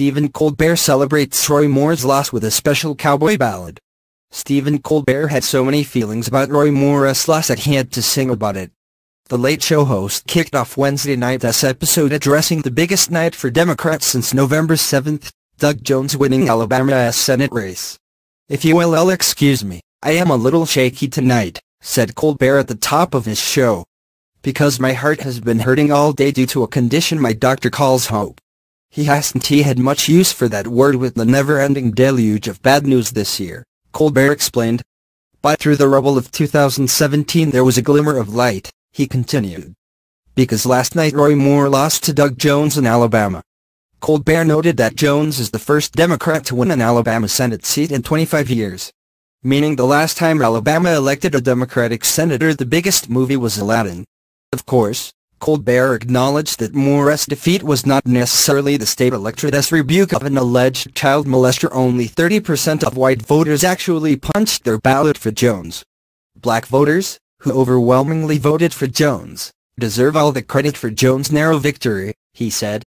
Stephen Colbert celebrates Roy Moore's loss with a special cowboy ballad. Stephen Colbert had so many feelings about Roy Moore's loss that he had to sing about it. The Late Show host kicked off Wednesday night's episode addressing the biggest night for Democrats since November 7, Doug Jones winning Alabama's Senate race. "If you will excuse me, I am a little shaky tonight," said Colbert at the top of his show, "because my heart has been hurting all day due to a condition my doctor calls hope." He hasn't had much use for that word with the never-ending deluge of bad news this year, Colbert explained. "But through the rubble of 2017 there was a glimmer of light," he continued, "because last night Roy Moore lost to Doug Jones in Alabama." Colbert noted that Jones is the first Democrat to win an Alabama Senate seat in 25 years. Meaning the last time Alabama elected a Democratic senator, the biggest movie was Aladdin. Of course, Colbert acknowledged that Moore's defeat was not necessarily the state electorate's rebuke of an alleged child molester. Only 30% of white voters actually punched their ballot for Jones. Black voters, who overwhelmingly voted for Jones, deserve all the credit for Jones' narrow victory, he said.